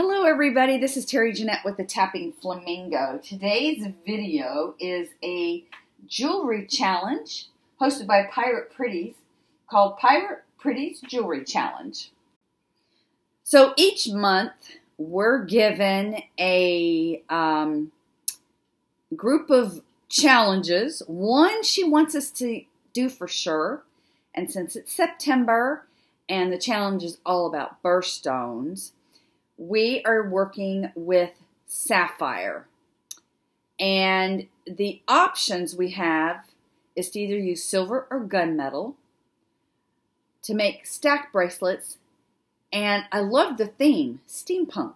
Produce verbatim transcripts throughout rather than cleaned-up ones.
Hello everybody, this is Terry Jeanette with the Tapping Flamingo. Today's video is a jewelry challenge hosted by Pirate Pretties called Pirate Pretties Jewelry Challenge. So each month we're given a um, group of challenges. One she wants us to do for sure, and since it's September and the challenge is all about birthstones, we are working with sapphire, and the options we have is to either use silver or gunmetal to make stacked bracelets. And I love the theme, steampunk.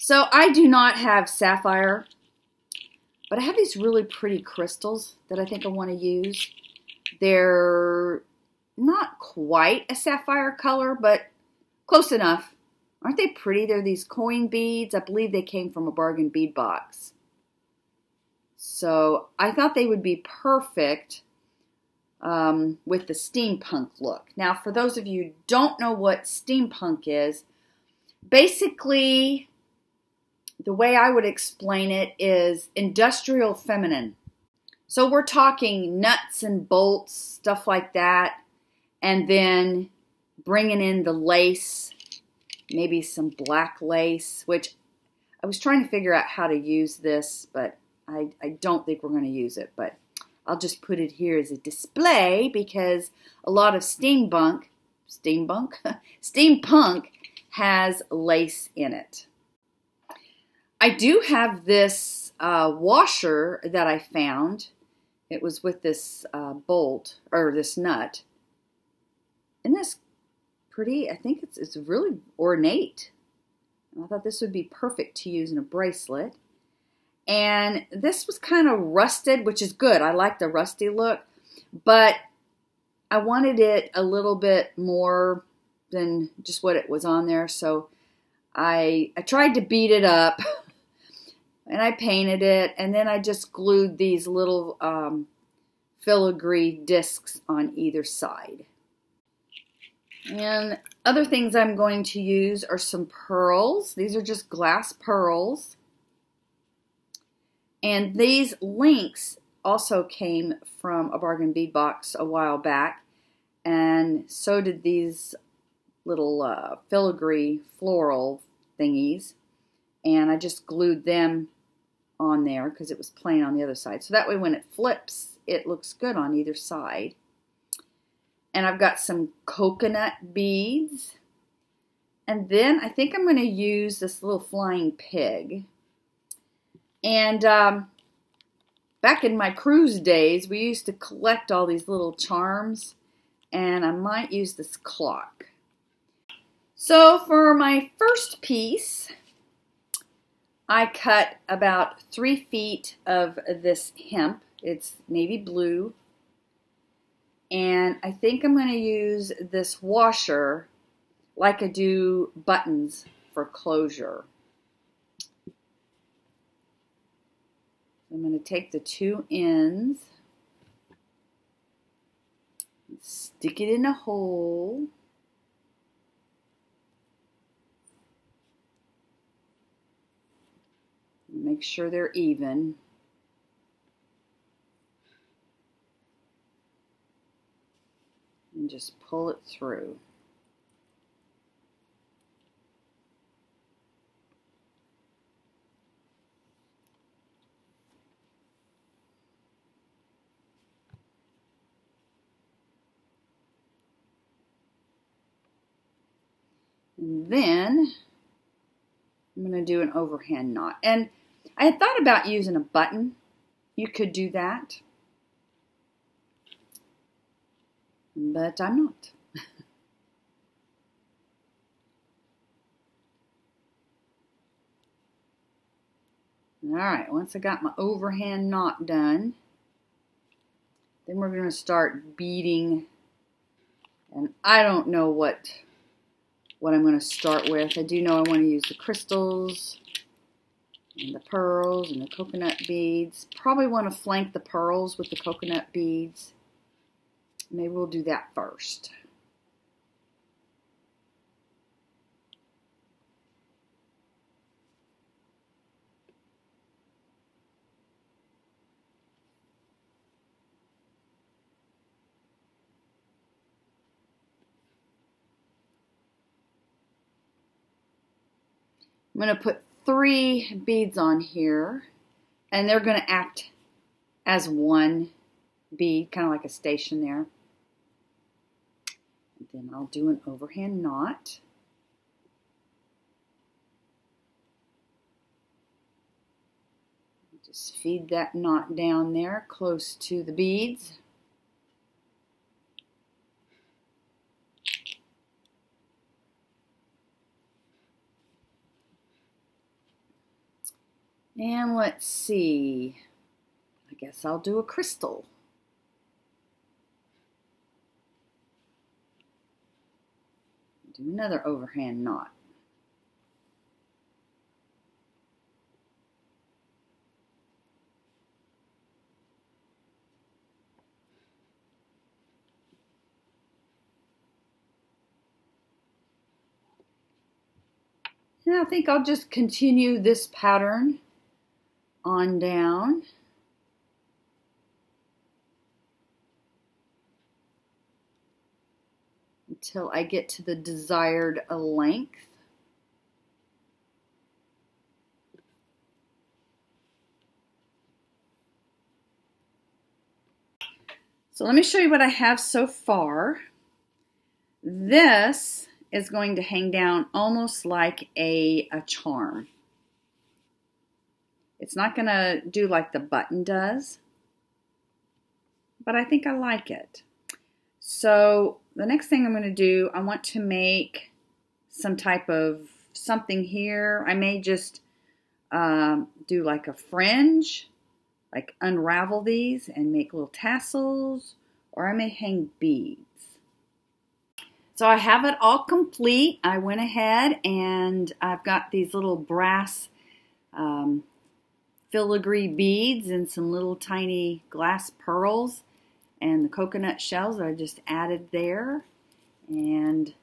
So I do not have sapphire, but I have these really pretty crystals that I think I want to use. They're not quite a sapphire color, but close enough. Aren't they pretty? They're these coin beads. I believe they came from a bargain bead box. So I thought they would be perfect um, with the steampunk look. Now, for those of you who don't know what steampunk is, basically the way I would explain it is industrial feminine. So we're talking nuts and bolts, stuff like that, and then bringing in the lace. Maybe some black lace, which I was trying to figure out how to use this, but I, I don't think we're going to use it. But I'll just put it here as a display because a lot of steampunk, steampunk, steampunk has lace in it. I do have this uh, washer that I found. It was with this uh, bolt or this nut, and this. Pretty. I think it's, it's really ornate. I thought this would be perfect to use in a bracelet. And this was kind of rusted, which is good. I like the rusty look, but I wanted it a little bit more than just what it was on there. So I, I tried to beat it up and I painted it. And then I just glued these little um, filigree discs on either side. And other things I'm going to use are some pearls. These are just glass pearls. And these links also came from a bargain bead box a while back. And so did these little uh, filigree floral thingies. And I just glued them on there because it was plain on the other side. So that way when it flips, it looks good on either side. And I've got some coconut beads. And then I think I'm going to use this little flying pig. And um, back in my cruise days, we used to collect all these little charms. And I might use this clock. So for my first piece, I cut about three feet of this hemp. It's navy blue. And I think I'm going to use this washer like I do buttons for closure. I'm going to take the two ends, stick it in a hole, make sure they're even. And just pull it through. And then I'm going to do an overhand knot. And I had thought about using a button. You could do that. But I'm not. Alright, once I got my overhand knot done, then we're going to start beading. And I don't know what, what I'm going to start with. I do know I want to use the crystals and the pearls and the coconut beads. Probably want to flank the pearls with the coconut beads. Maybe we'll do that first. I'm going to put three beads on here, and they're going to act as one bead, kind of like a station there. And then I'll do an overhand knot. Just feed that knot down there close to the beads. And let's see, I guess I'll do a crystal. Do another overhand knot. And I think I'll just continue this pattern on down. Until I get to the desired length. So let me show you what I have so far. This is going to hang down almost like a, a charm. It's not going to do like the button does, but I think I like it. So the next thing I'm going to do, I want to make some type of something here. I may just um, do like a fringe, like unravel these and make little tassels, or I may hang beads. So I have it all complete. I went ahead and I've got these little brass um, filigree beads and some little tiny glass pearls and the coconut shells that I just added there. And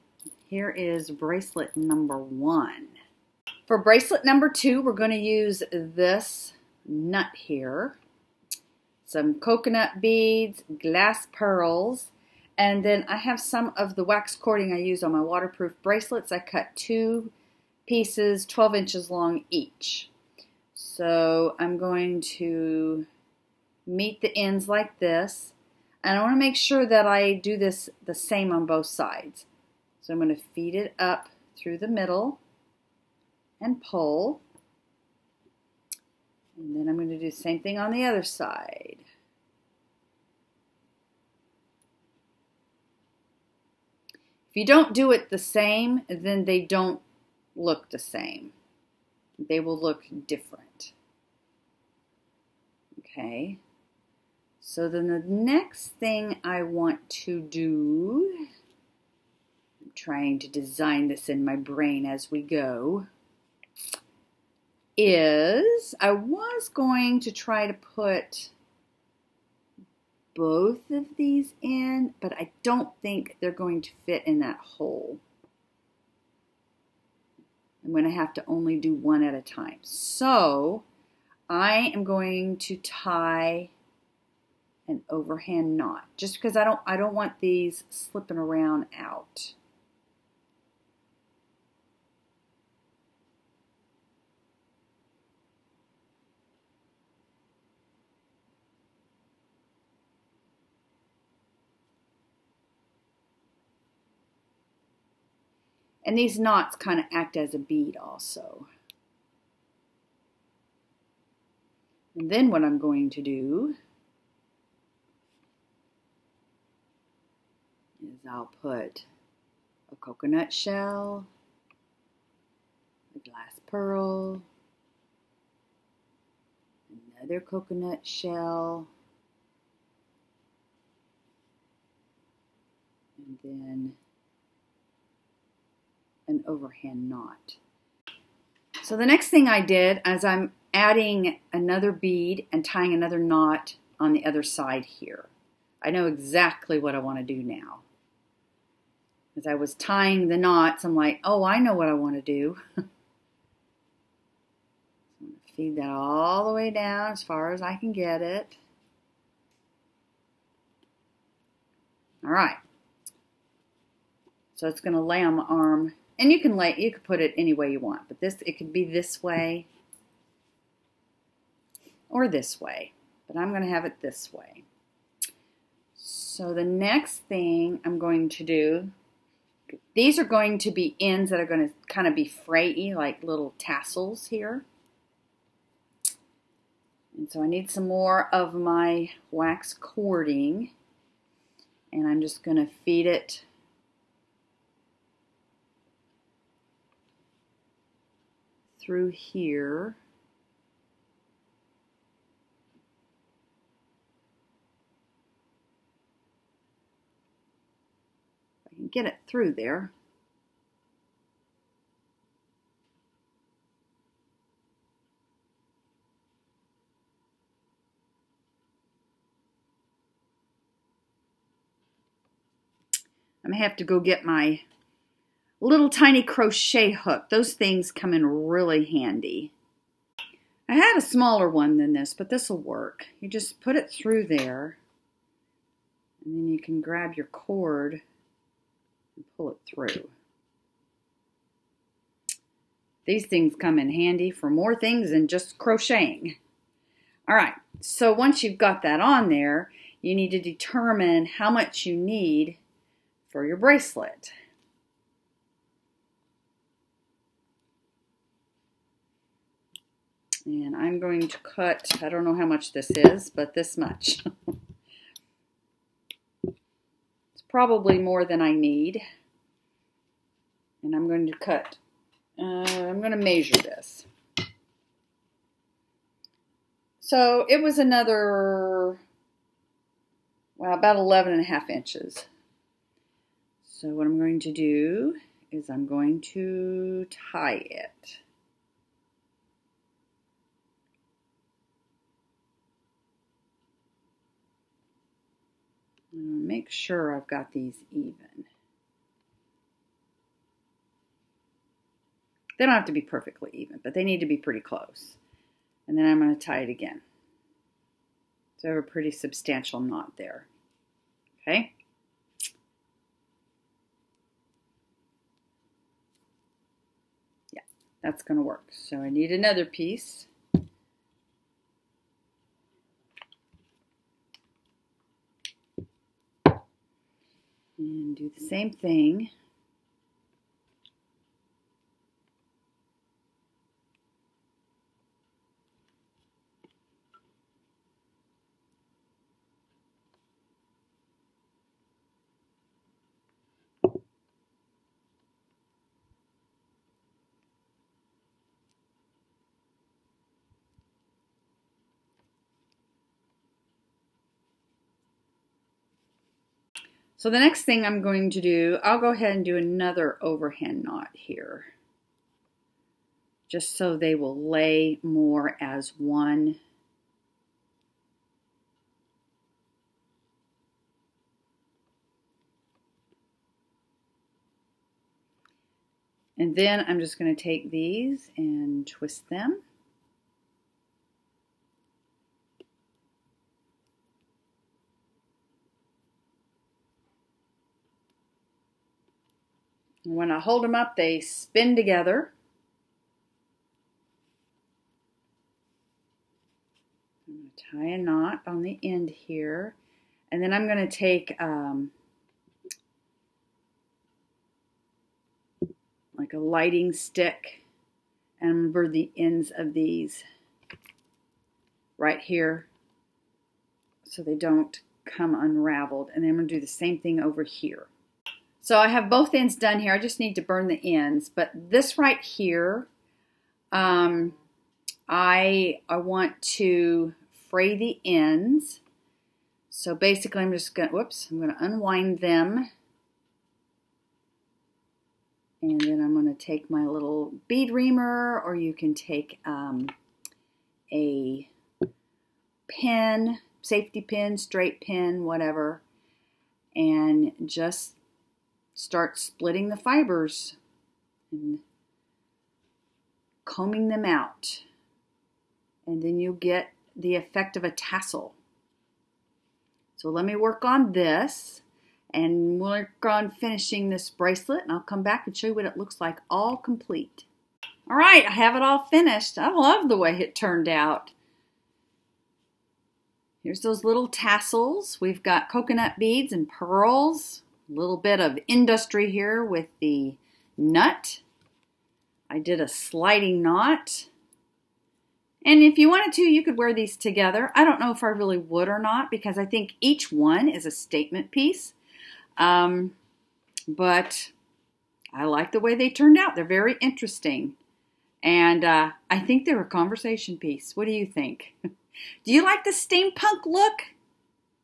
here is bracelet number one. For bracelet number two, we're going to use this nut here, some coconut beads, glass pearls, and then I have some of the wax cording I use on my waterproof bracelets. I cut two pieces twelve inches long each. So I'm going to meet the ends like this, and I want to make sure that I do this the same on both sides. So I'm going to feed it up through the middle and pull, and then I'm going to do the same thing on the other side. If you don't do it the same, then they don't look the same. They will look different. Okay, so then the next thing I want to do, I'm trying to design this in my brain as we go, is I was going to try to put both of these in, but I don't think they're going to fit in that hole. I'm going to have to only do one at a time. So I am going to tie an overhand knot just because I don't I don't want these slipping around out. And these knots kind of act as a bead also. And then what I'm going to do is I'll put a coconut shell, a glass pearl, another coconut shell, and then an overhand knot. So the next thing I did is I'm adding another bead and tying another knot on the other side here. I know exactly what I want to do now. As I was tying the knots, I'm like, oh, I know what I want to do. I'm going to feed that all the way down as far as I can get it. All right. So it's going to lay on my arm And you can lay, you can put it any way you want, but this, it could be this way or this way, but I'm going to have it this way. So the next thing I'm going to do, these are going to be ends that are going to kind of be frayy, like little tassels here. And so I need some more of my wax cording, and I'm just going to feed it through here. I can get it through there. I'm gonna have to go get my little tiny crochet hook. Those things come in really handy. I had a smaller one than this, but this will work. You just put it through there, and then you can grab your cord and pull it through. These things come in handy for more things than just crocheting. All right, so once you've got that on there, you need to determine how much you need for your bracelet. And I'm going to cut, I don't know how much this is, but this much. It's probably more than I need. And I'm going to cut, uh, I'm going to measure this. So it was another, well, about eleven and a half inches. So what I'm going to do is I'm going to tie it. Make sure I've got these even. They don't have to be perfectly even, but they need to be pretty close. And then I'm going to tie it again. So I have a pretty substantial knot there. Okay. Yeah, that's going to work. So I need another piece. And do the same thing. So the next thing I'm going to do, I'll go ahead and do another overhand knot here, just so they will lay more as one. And then I'm just going to take these and twist them. When I hold them up, they spin together. I'm going to tie a knot on the end here. And then I'm going to take um, like a lighting stick and burn the ends of these right here so they don't come unraveled. And then I'm going to do the same thing over here. So I have both ends done here. I just need to burn the ends. But this right here, um, I, I want to fray the ends. So basically I'm just going to, whoops, I'm going to unwind them. And then I'm going to take my little bead reamer, or you can take um, a pin, safety pin, straight pin, whatever, and just start splitting the fibers and combing them out, and then you'll get the effect of a tassel. So let me work on this, and we'll work on finishing this bracelet, and I'll come back and show you what it looks like all complete. All right, I have it all finished. I love the way it turned out. Here's those little tassels. We've got coconut beads and pearls. A little bit of industry here with the nut. I did a sliding knot. And if you wanted to, you could wear these together. I don't know if I really would or not, because I think each one is a statement piece. Um, but I like the way they turned out. They're very interesting. And uh, I think they're a conversation piece. What do you think? Do you like the steampunk look?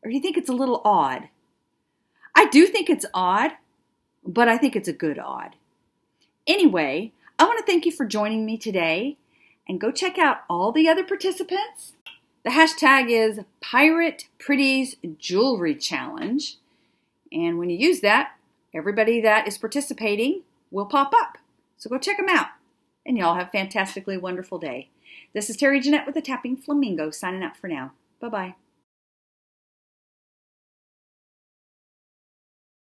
Or do you think it's a little odd? I do think it's odd, but I think it's a good odd. Anyway, I want to thank you for joining me today. And go check out all the other participants. The hashtag is Pirate Pretties Jewelry Challenge. And when you use that, everybody that is participating will pop up. So go check them out. And y'all have a fantastically wonderful day. This is Terry Jeanette with the Tapping Flamingo signing out for now. Bye-bye.